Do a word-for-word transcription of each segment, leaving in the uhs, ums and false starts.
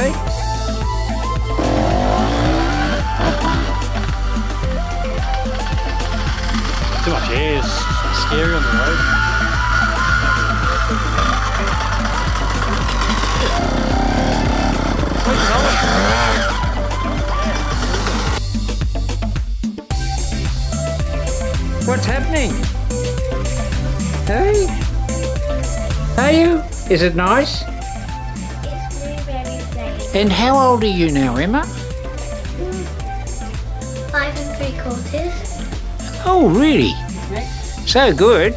right? Too much air is scary on the road. Where's it going? What's happening? Hey? Are you? Is it nice? It's blueberry day. And how old are you now, Emma? Five and three quarters. Oh, really? Mm-hmm. So good.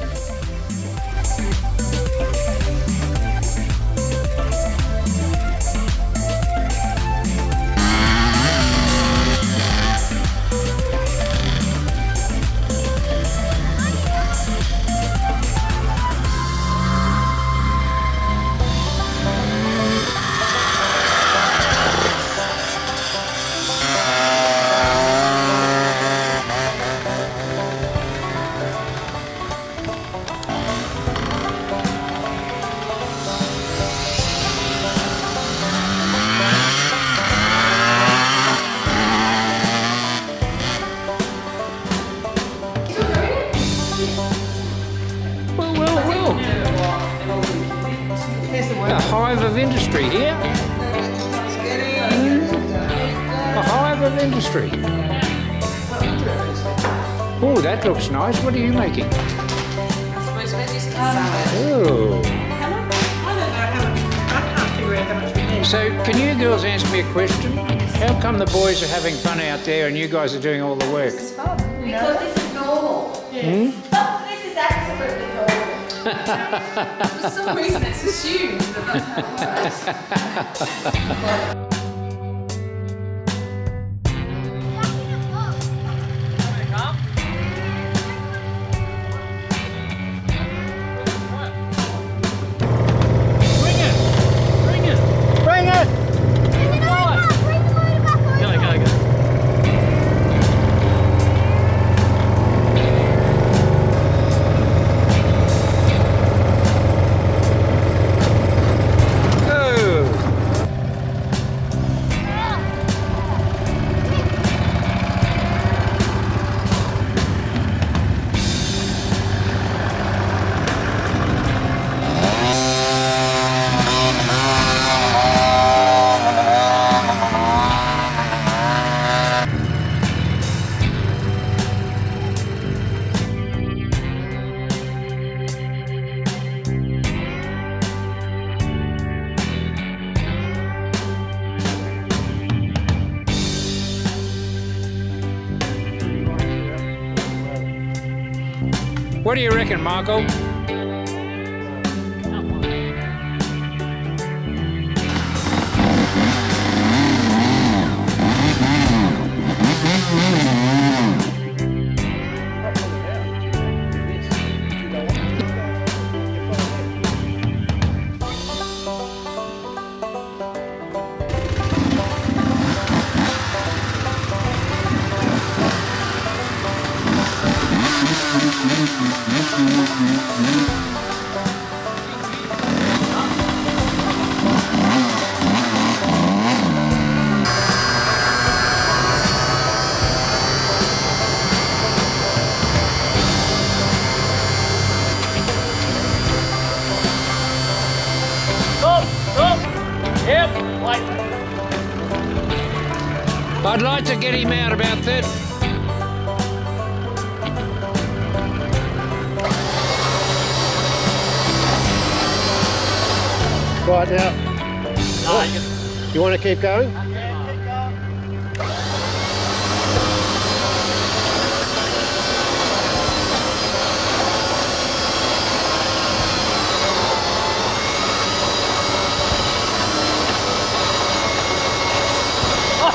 A hive of industry here. Mm. A hive of industry. Oh, that looks nice. What are you making? Oh. So, can you girls answer me a question? How come the boys are having fun out there and you guys are doing all the work? Because this is normal. Hmm? This is absolutely normal. For some reason it's assumed that that's how it works. Bring it! Bring it! Bring it! Bring it over! Bring the motor back over! Go, go, go. What do you reckon, Marco? I'd like to get him out about that. Right now. Oh, you want to keep going?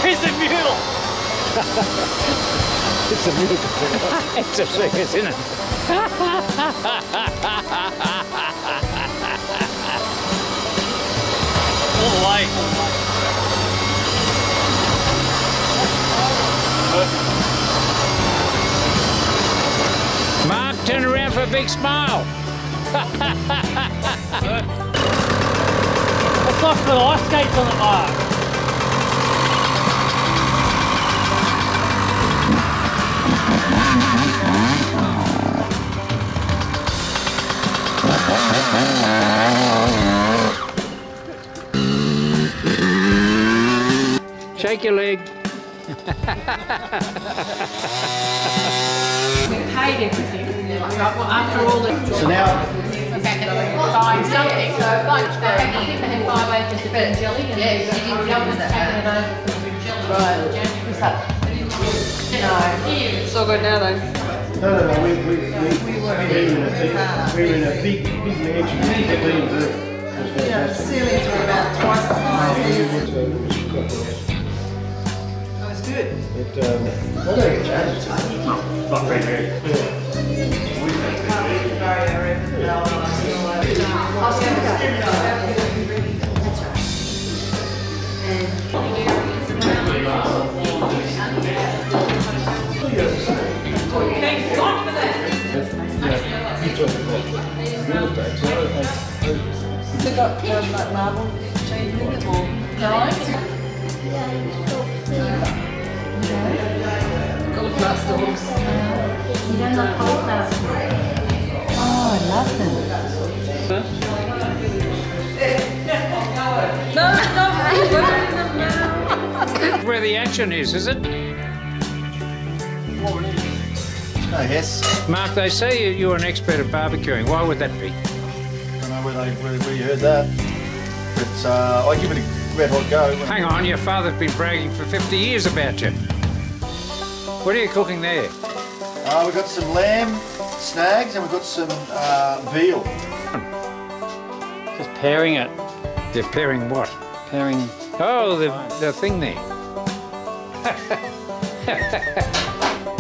It's a mule! It's a mule. It's a circus, isn't it? All the way. Mark, turn around for a big smile. It's like little ice skates on the Mark. Shake your leg. We paid everything. Well, after all the so now I'm back at buying something. So like they had five acres of but, jelly and yeah, she didn't tell us that taking it over from jelly. Right. January. No. It's all good now though. No, no, no. We we we we, we were in a big we were in a big big mansion. Yeah, yeah. Ceilings were about twice the size. Good. It, um, I don't think it changes. It's not very good. Thank God for that. Has it got like marble change in it or no? Yeah. Gold glass doors. You don't like gold glass? Oh, I love them. Huh? No, stop wearing them now. Where the action is, is it? Oh, yes. Mark, they say you're an expert at barbecuing. Why would that be? I don't know where, they, where, where you heard that. But uh, I give it a red hot go. Hang on, your father's been bragging for fifty years about you. What are you cooking there? Uh, we've got some lamb snags and we've got some uh, veal. Just pairing it. They're pairing what? Pairing... Oh, the, the thing there.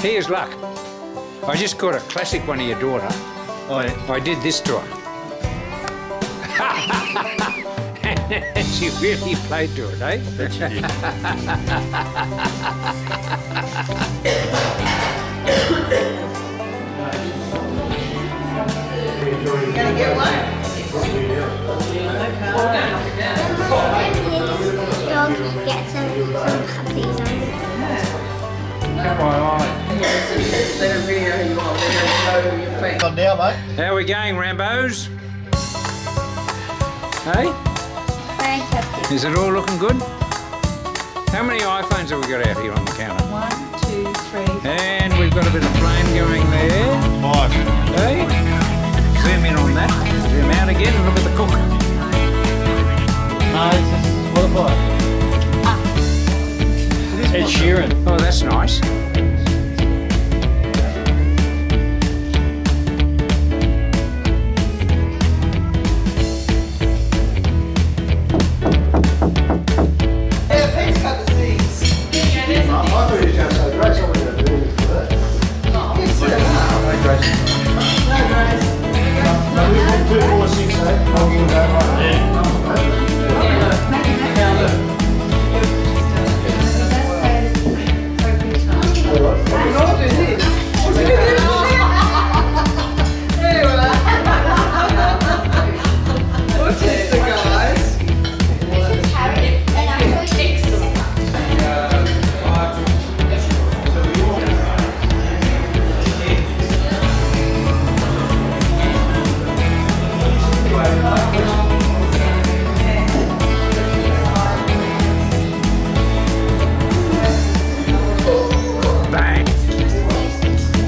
Here's luck. I just caught a classic one of your daughter. Oh, yeah. I did this to her. And she really played to it, eh? That she did. Gonna get one? Dog gets some puppies on it. They don't really know who you are, they don't know your face. Come now, mate. How are we going, Rambos? Hey? Fantastic. Is it all looking good? How many iPhones have we got out here on the counter? One, two, three. And we've got a bit of flame going there. Five. Hey? Zoom in on that, zoom out again and look at the cook. No, it's just qualified. Ah. Ed Sheeran. Oh, that's nice.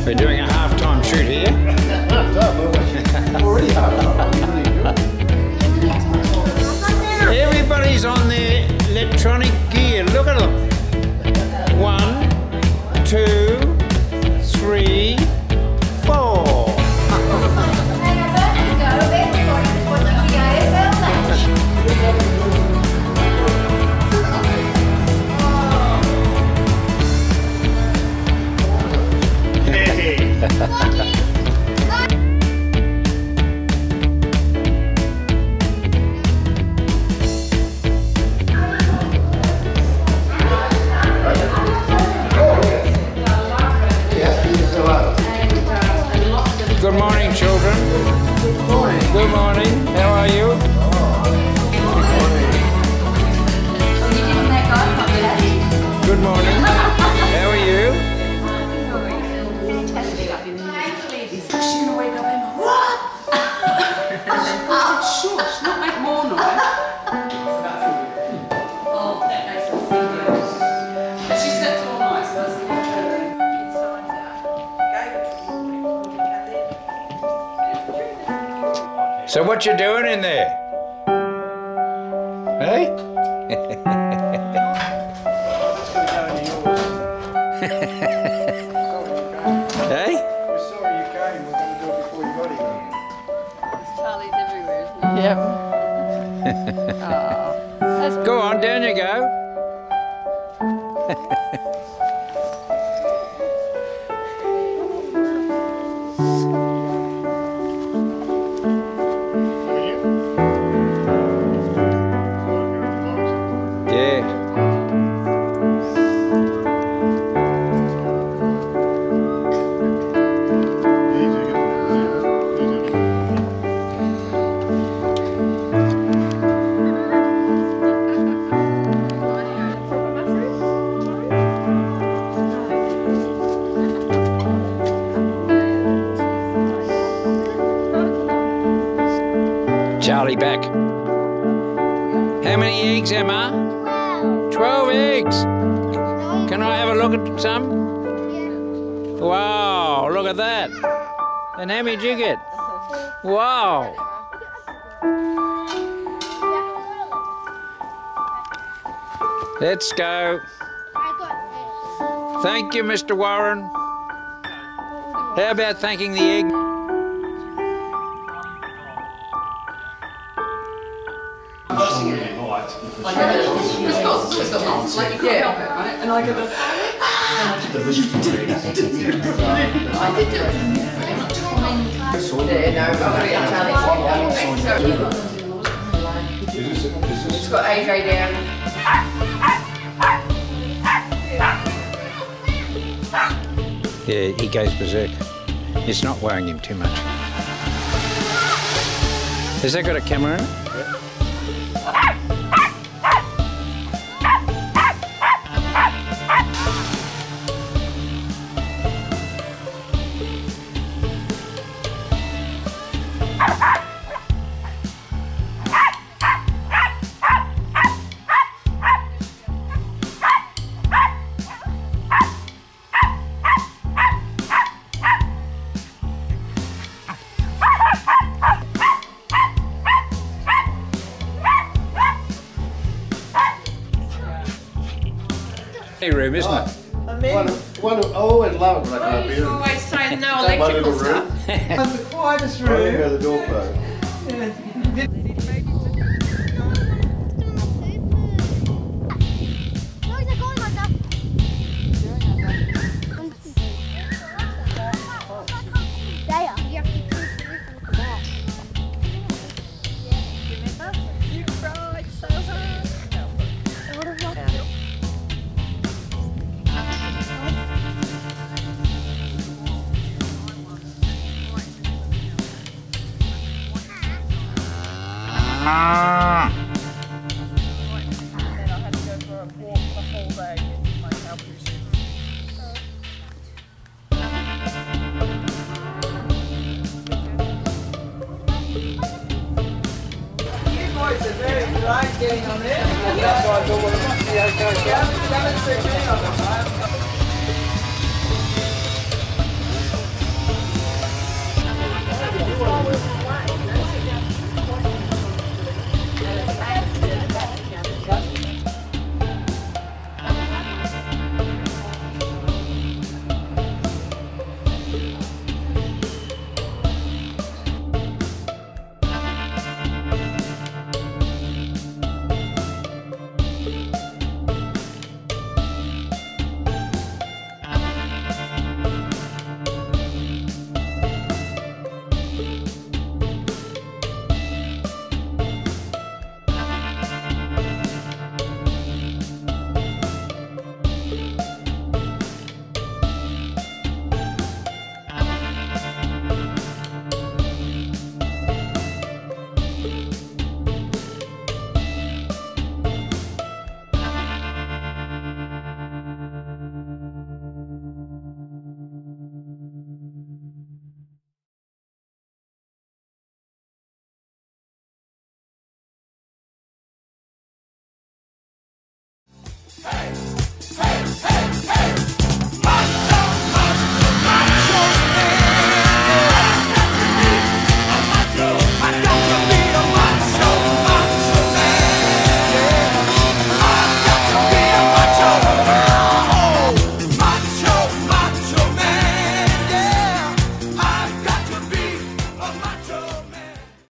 We're doing a half-time shoot here. Half-time? Already half-time. Everybody's on their electronic gear. Look at them. One, two, three, four. Good morning, children. Good morning. Good morning. How are you? Good morning. Good morning. How are you? So what you doing in there? Hey? That's going down to yours. Hey? We're sorry you came. We're going to do it before you got here. There's Charlie's everywhere, isn't there? Yep. Oh, that's go cool. On, down you go. Charlie back. How many eggs, Emma? Twelve. Twelve eggs. Can I have a look at some? Yeah. Wow, look at that. And how many did you get? Wow. Let's go. Thank you, Mister Warren. How about thanking the egg? Like, this course is the months, like, you can't yeah. help it, right? And I go, I think it was a Yeah, no, it's got A J down. Yeah, he goes berserk. It's not worrying him too much. Has that got a camera in it? Room, isn't oh, it? I mean, one, one, I always love it when I come up here. Always say no electrical stuff. That's the quietest room. I didn't go to the door plug. Getting on there. That's why I thought, well, it must be okay. Seventeen on the time.